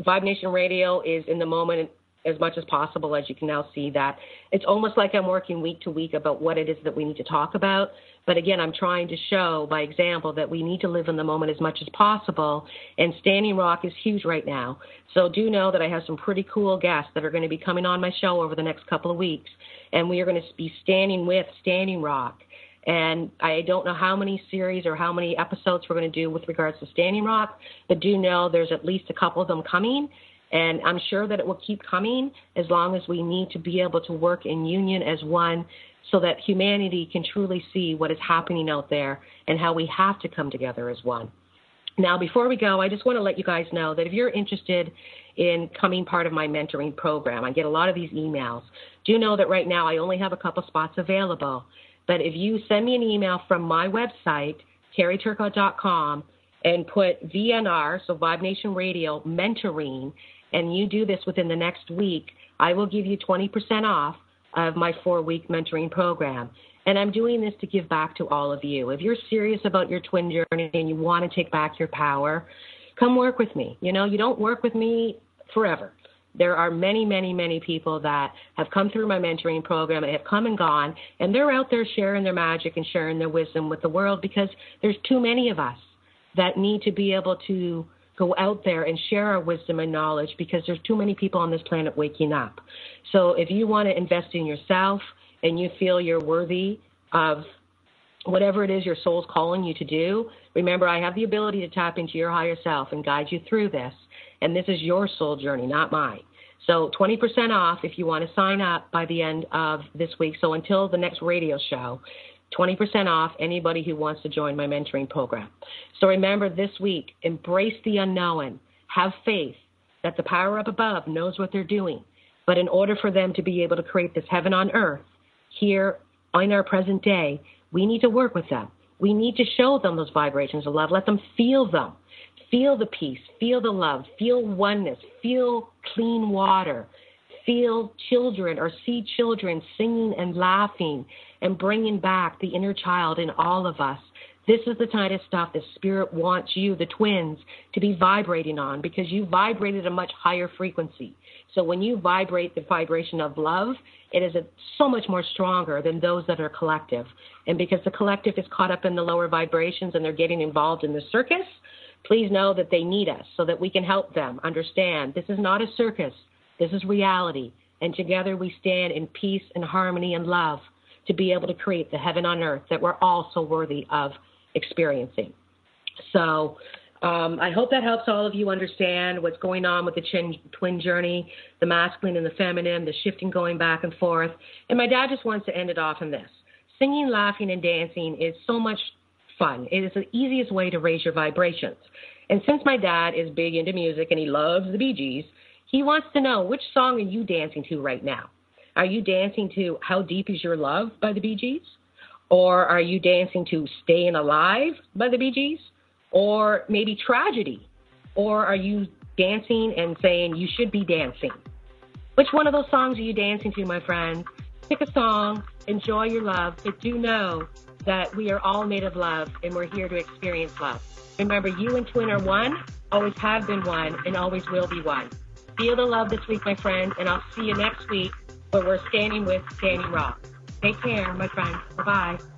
Vibe Nation Radio is in the moment as much as possible, as you can now see that. It's almost like I'm working week to week about what it is that we need to talk about. But again, I'm trying to show by example that we need to live in the moment as much as possible. And Standing Rock is huge right now. So do know that I have some pretty cool guests that are going to be coming on my show over the next couple of weeks. And we are going to be standing with Standing Rock. And I don't know how many series or how many episodes we're going to do with regards to Standing Rock, but do know there's at least a couple of them coming. And I'm sure that it will keep coming as long as we need to be able to work in union as one, so that humanity can truly see what is happening out there and how we have to come together as one. Now, before we go, I just want to let you guys know that if you're interested in coming part of my mentoring program, I get a lot of these emails. Do know that right now I only have a couple spots available. But if you send me an email from my website, carrie turcotte dot com, and put V N R, so Vibe Nation Radio, mentoring, and you do this within the next week, I will give you twenty percent off of my four-week mentoring program. And I'm doing this to give back to all of you. If you're serious about your twin journey and you want to take back your power, come work with me. You know, you don't work with me forever. There are many, many, many people that have come through my mentoring program and have come and gone, and they're out there sharing their magic and sharing their wisdom with the world, because there's too many of us that need to be able to go out there and share our wisdom and knowledge, because there's too many people on this planet waking up. So if you want to invest in yourself and you feel you're worthy of whatever it is your soul's calling you to do, remember, I have the ability to tap into your higher self and guide you through this. And this is your soul journey, not mine. So twenty percent off if you want to sign up by the end of this week. So until the next radio show, twenty percent off anybody who wants to join my mentoring program. So remember this week, embrace the unknown. Have faith that the power up above knows what they're doing. But in order for them to be able to create this heaven on earth here in our present day, we need to work with them. We need to show them those vibrations of love. Let them feel them. Feel the peace. Feel the love. Feel oneness. Feel clean water. Feel children or see children singing and laughing and bringing back the inner child in all of us. This is the kind of stuff that Spirit wants you, the twins, to be vibrating on, because you vibrate at a much higher frequency. So when you vibrate the vibration of love, it is a, so much more stronger than those that are collective. And because the collective is caught up in the lower vibrations and they're getting involved in the circus, please know that they need us so that we can help them understand this is not a circus. This is reality. And together we stand in peace and harmony and love to be able to create the heaven on earth that we're all so worthy of experiencing. So um, I hope that helps all of you understand what's going on with the chin, twin journey, the masculine and the feminine, the shifting going back and forth. And my dad just wants to end it off in this. Singing, laughing, and dancing is so much fun. It is the easiest way to raise your vibrations. And since my dad is big into music and he loves the Bee Gees, he wants to know, which song are you dancing to right now? Are you dancing to How Deep Is Your Love by the Bee Gees? Or are you dancing to Staying Alive by the Bee Gees? Or maybe Tragedy? Or are you dancing and saying you should be dancing? Which one of those songs are you dancing to, my friend? Pick a song, enjoy your love, but do know that we are all made of love and we're here to experience love. Remember, you and twin are one, always have been one, and always will be one. Feel the love this week, my friend, and I'll see you next week where we're standing with Standing Rock. Take care, my friend. Bye-bye.